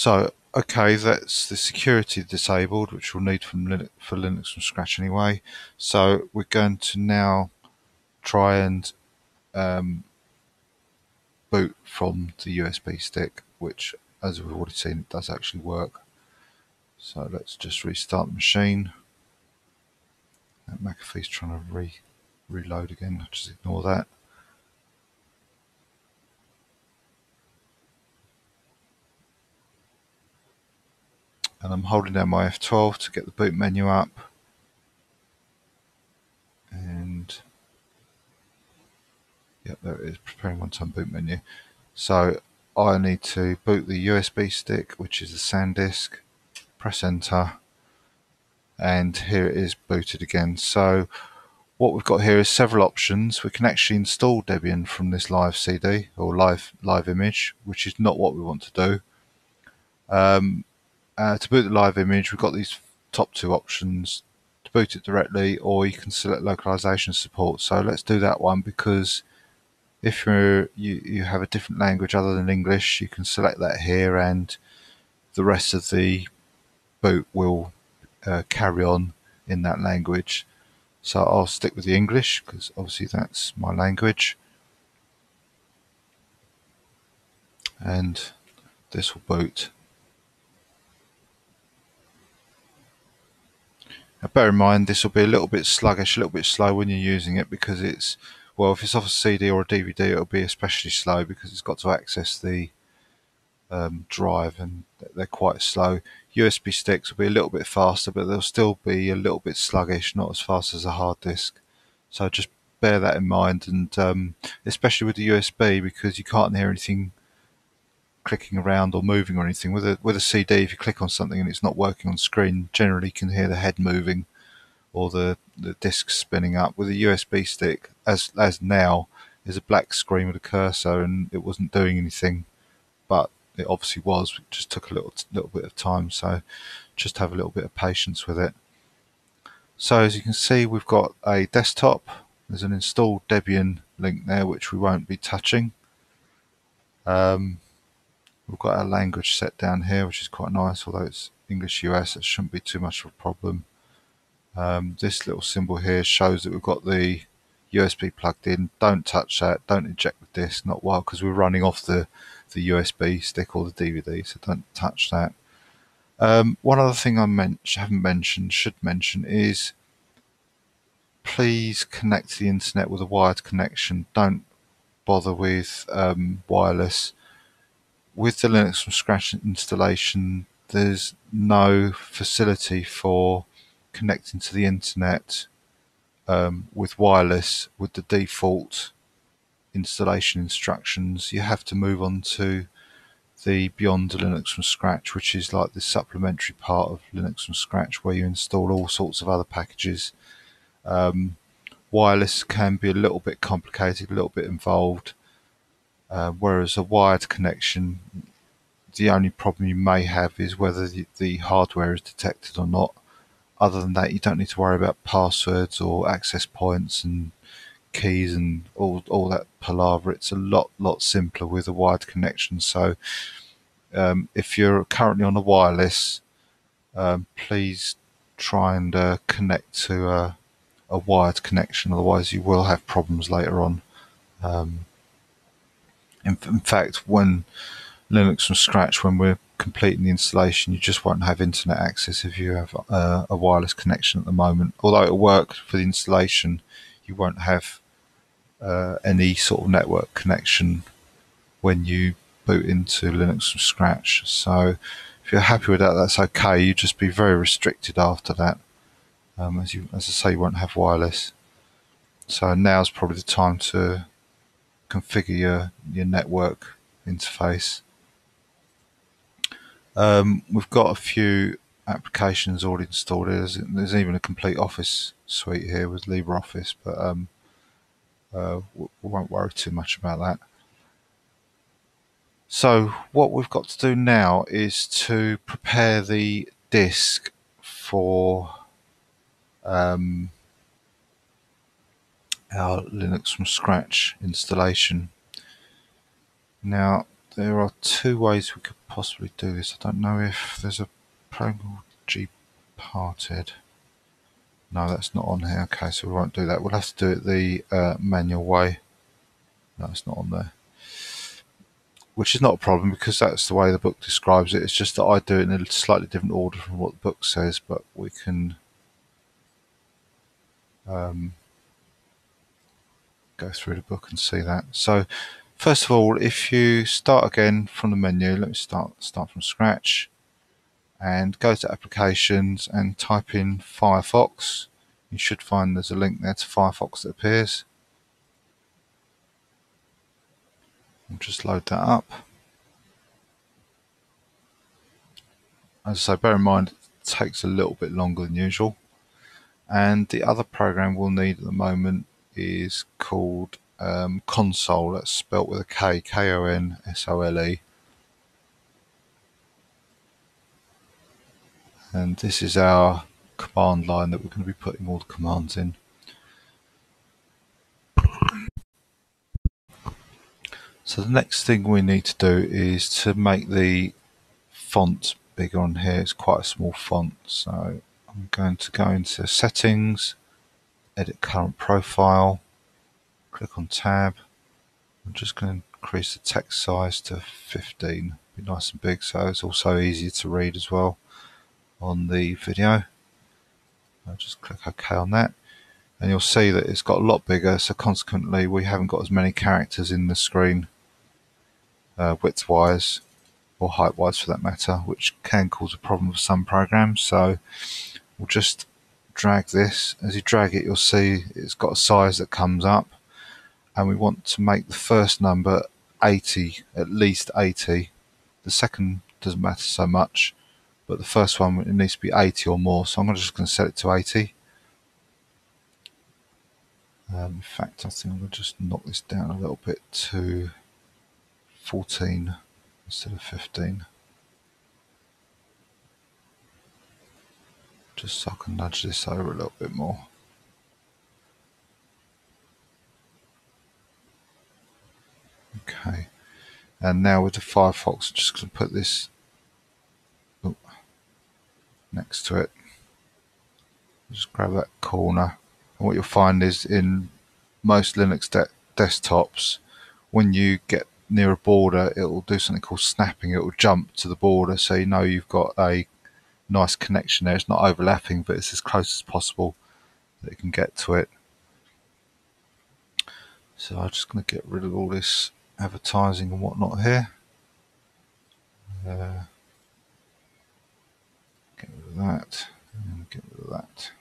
So, okay, that's the security disabled, which we'll need from Linux, for Linux from scratch anyway. So we're going to now try and boot from the USB stick, which, as we've already seen, it does actually work. So let's just restart the machine. McAfee's trying to reload again. I'll just ignore that. And I'm holding down my F12 to get the boot menu up. And yep, there it is, preparing one-time boot menu. So I need to boot the USB stick, which is the SanDisk. Press enter, and here it is booted again. So what we've got here is several options. We can actually install Debian from this live CD or live image, which is not what we want to do. To boot the live image, we've got these top two options: to boot it directly, or you can select localization support. So let's do that one, because if you have a different language other than English, you can select that here, and the rest of the boot will carry on in that language. So I'll stick with the English, because obviously that's my language, and this will boot. Now bear in mind, this will be a little bit sluggish, a little bit slow when you're using it, because it's, well, if it's off a CD or a DVD, it'll be especially slow, because it's got to access the drive, and they're quite slow. USB sticks will be a little bit faster, but they'll still be a little bit sluggish, not as fast as a hard disk. So just bear that in mind, and especially with the USB, because you can't hear anything clicking around or moving or anything. With a CD, if you click on something and it's not working on screen, generally you can hear the head moving or the disk spinning up. With a USB stick, as now, is a black screen with a cursor, and it wasn't doing anything, but it obviously was. It just took a little bit of time, so just have a little bit of patience with it. So as you can see, we've got a desktop. There's an installed Debian link there, which we won't be touching. We've got our language set down here, which is quite nice, although it's English US, it shouldn't be too much of a problem. This little symbol here shows that we've got the USB plugged in. Don't touch that, don't eject the disk, not while, because we're running off the USB stick or the DVD, so don't touch that. One other thing I should mention is, please connect to the internet with a wired connection. Don't bother with wireless. With the Linux from scratch installation, there's no facility for connecting to the internet with wireless. With the default installation instructions, you have to move on to the Beyond Linux from Scratch, which is like the supplementary part of Linux from Scratch, where you install all sorts of other packages. Wireless can be a little bit complicated, a little bit involved, whereas a wired connection, the only problem you may have is whether the hardware is detected or not. Other than that, you don't need to worry about passwords or access points and keys and all that palaver. It's a lot simpler with a wired connection. So if you're currently on a wireless, please try and connect to a wired connection, otherwise you will have problems later on. In fact, when Linux from scratch, when we're completing the installation, you just won't have internet access if you have a wireless connection at the moment. Although it'll work for the installation, you won't have any sort of network connection when you boot into Linux from scratch. So if you're happy with that, that's okay. You just be very restricted after that. As I say, you won't have wireless. So now's probably the time to configure your network interface. We've got a few applications already installed. There's even a complete Office suite here with LibreOffice, but we won't worry too much about that. So what we've got to do now is to prepare the disk for our Linux from scratch installation. Now there are two ways we could possibly do this. I don't know if there's a program called G parted. No, that's not on here. Okay, so we won't do that. We'll have to do it the manual way. No, it's not on there. Which is not a problem because that's the way the book describes it. It's just that I do it in a slightly different order from what the book says, but we can go through the book and see that. So first of all, if you start again from the menu, let me start from scratch and go to applications and type in Firefox. You should find there's a link there to Firefox that appears. We'll just load that up. As I say, bear in mind it takes a little bit longer than usual. And the other program we'll need at the moment is called Konsole. That's spelt with a K, K-O-N-S-O-L-E. And this is our command line that we're going to be putting all the commands in. So the next thing we need to do is to make the font bigger on here. It's quite a small font, so I'm going to go into Settings, Edit Current Profile, click on Tab. I'm just going to increase the text size to 15. Be nice and big, so it's also easier to read as well on the video. I'll just click OK on that. And you'll see that it's got a lot bigger, so consequently we haven't got as many characters in the screen width-wise or height-wise for that matter, which can cause a problem with some programs. So we'll just drag this. As you drag it, you'll see it's got a size that comes up, and we want to make the first number 80, at least 80. The second doesn't matter so much, but the first one, it needs to be 80 or more, so I'm just going to set it to 80. In fact, I think I'm going to just knock this down a little bit to 14 instead of 15. Just so I can nudge this over a little bit more. Okay, and now with the Firefox, I'm just going to put this next to it. Just grab that corner. And what you'll find is in most Linux desktops, when you get near a border, it will do something called snapping. It will jump to the border, so you know you've got a nice connection there. It's not overlapping, but it's as close as possible that it can get to it. So I'm just going to get rid of all this advertising and whatnot here. Get rid of that, and get rid of that.